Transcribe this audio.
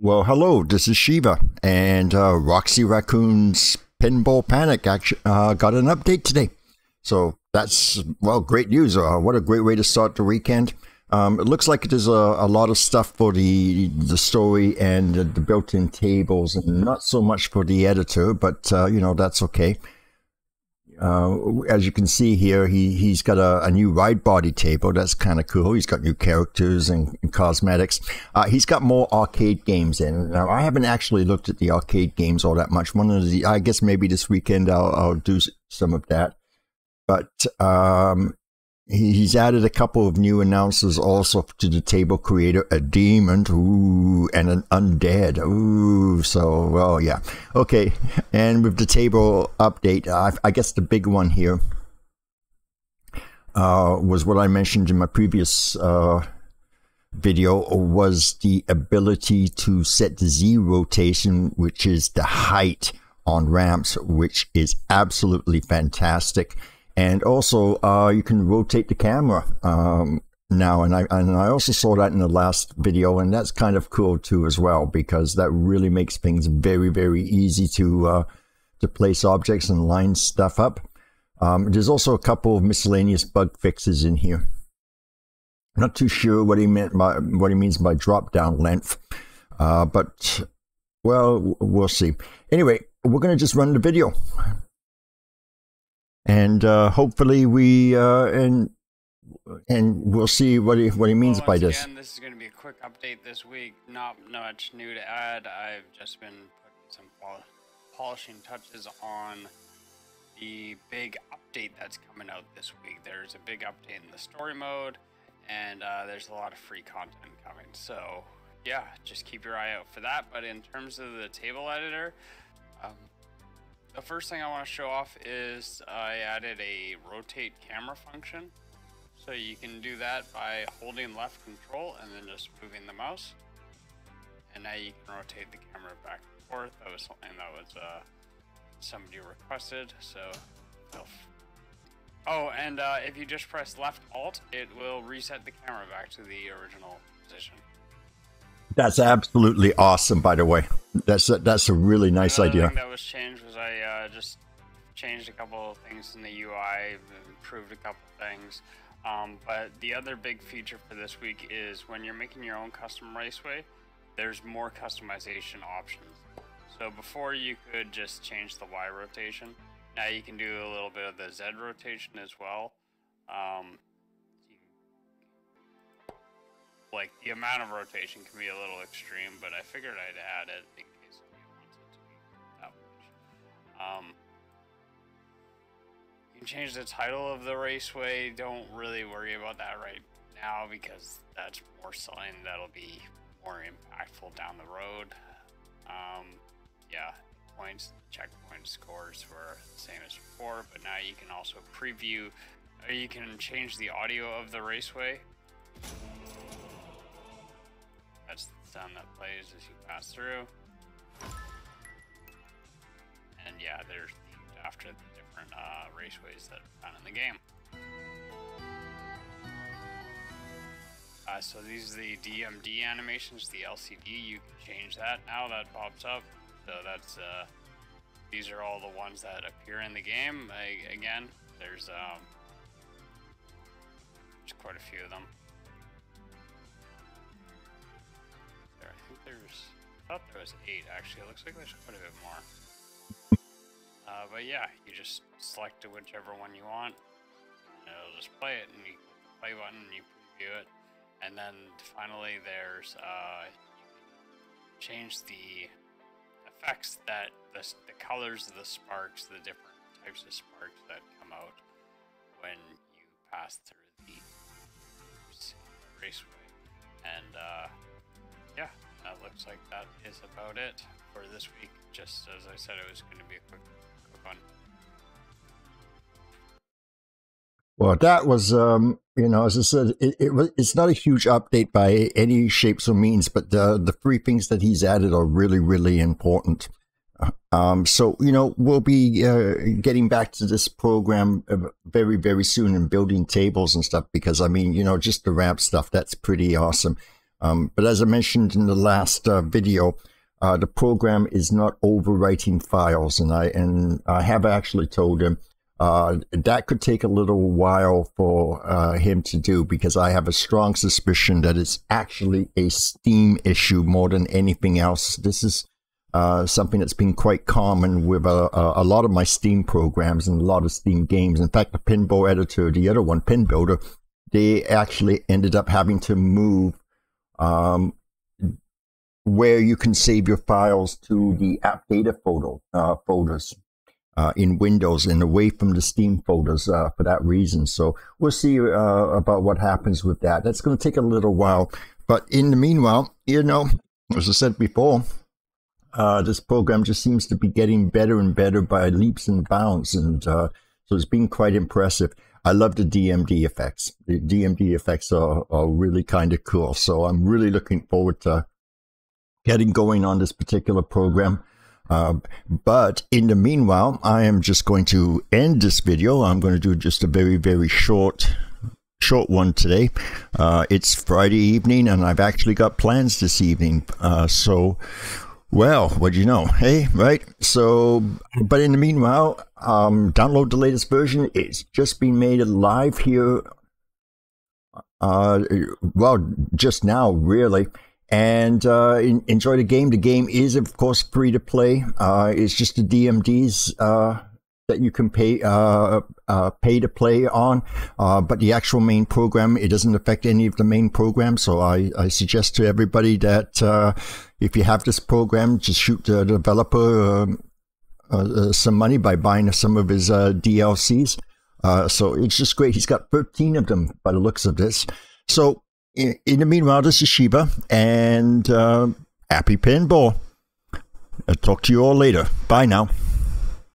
Well, hello, this is Shiva, and Roxy Raccoon's Pinball Panic got an update today. So that's, well, great news. What a great way to start the weekend. It looks like there's a lot of stuff for the story and the built-in tables, and not so much for the editor, but, you know, that's okay. As you can see here, he's got a new ride body table. That's kind of cool. He's got new characters and cosmetics. He's got more arcade games in. Now, I haven't actually looked at the arcade games all that much. I guess maybe this weekend I'll do some of that. But he's added a couple of new announcers also to the table creator: a demon, ooh, and an undead, ooh. So, well, yeah, okay. And with the table update, I guess the big one here was what I mentioned in my previous video, was the ability to set the Z rotation, which is the height on ramps, which is absolutely fantastic. And also, you can rotate the camera now, and I also saw that in the last video, and that's kind of cool too as well, because that really makes things very, very easy to place objects and line stuff up. There's also a couple of miscellaneous bug fixes in here. I'm not too sure what he means by drop down length, but well, we'll see. Anyway, we're going to just run the video. And hopefully we and we'll see what he means by this. Again, this is going to be a quick update this week. Not much new to add. I've just been putting some polishing touches on the big update that's coming out this week. There's a big update in the story mode, and there's a lot of free content coming. So yeah, just keep your eye out for that. But in terms of the table editor, the first thing I want to show off is I added a rotate camera function. So you can do that by holding left control and then just moving the mouse. And now you can rotate the camera back and forth. That was something that was somebody requested. So, oh, and if you just press left alt, it will reset the camera back to the original position. That's absolutely awesome, by the way. That's a really nice idea. Thing that was changed was I just changed a couple of things in the UI, improved a couple of things. But the other big feature for this week is when you're making your own custom raceway, there's more customization options. So before you could just change the Y rotation. Now you can do a little bit of the Z rotation as well. Like, the amount of rotation can be a little extreme, but I figured I'd add it in case somebody wants it to be that much. You can change the title of the raceway. Don't really worry about that right now, because that's more something that'll be more impactful down the road. Yeah, points, checkpoint scores were the same as before, but now you can also preview, or you can change the audio of the raceway. That's the sound that plays as you pass through. And yeah, there's themed after the different raceways that are found in the game. So these are the DMD animations, the LCD. You can change that now, that pops up. So that's, these are all the ones that appear in the game. Again, there's quite a few of them. I thought there was 8 actually. It looks like there's quite a bit more. But yeah, you just select whichever one you want, and it'll just play it, and you click the play button, and you preview it, and then finally there's you can change the effects that the colors of the sparks, the different types of sparks that come out when you pass through the raceway, and yeah. That looks like that is about it for this week. Just as I said, it was going to be a quick one. Well, that was, you know, as I said, it's not a huge update by any shapes or means, but the free things that he's added are really, really important. So, you know, we'll be getting back to this program very, very soon, and building tables and stuff, because, I mean, you know, just the ramp stuff, that's pretty awesome. But as I mentioned in the last video, the program is not overwriting files, and I have actually told him that could take a little while for him to do, because I have a strong suspicion that it's actually a Steam issue more than anything else. This is something that's been quite common with a lot of my Steam programs and a lot of Steam games. In fact, the pinball editor, the other one, Pin Builder, they actually ended up having to move where you can save your files to the app data folders in Windows and away from the Steam folders for that reason. So we'll see about what happens with that. That's going to take a little while. But in the meanwhile, you know, as I said before, this program just seems to be getting better and better by leaps and bounds. And so it's been quite impressive. I love the DMD effects. The DMD effects are really kind of cool. So I'm really looking forward to getting going on this particular program. But in the meanwhile, I am just going to end this video. I'm going to do just a very short one today. It's Friday evening, and I've actually got plans this evening. So, well, what do you know? Hey, right? So, but in the meanwhile, download the latest version. It's just been made live here. Well, just now, really. And enjoy the game. The game is, of course, free to play. It's just the DMDs that you can pay to play on. But the actual main program, it doesn't affect any of the main programs. So I suggest to everybody that if you have this program, just shoot the developer some money by buying some of his DLCs. So it's just great. He's got 13 of them by the looks of this. So in the meanwhile, this is Shiva, and happy pinball. I'll talk to you all later. Bye now.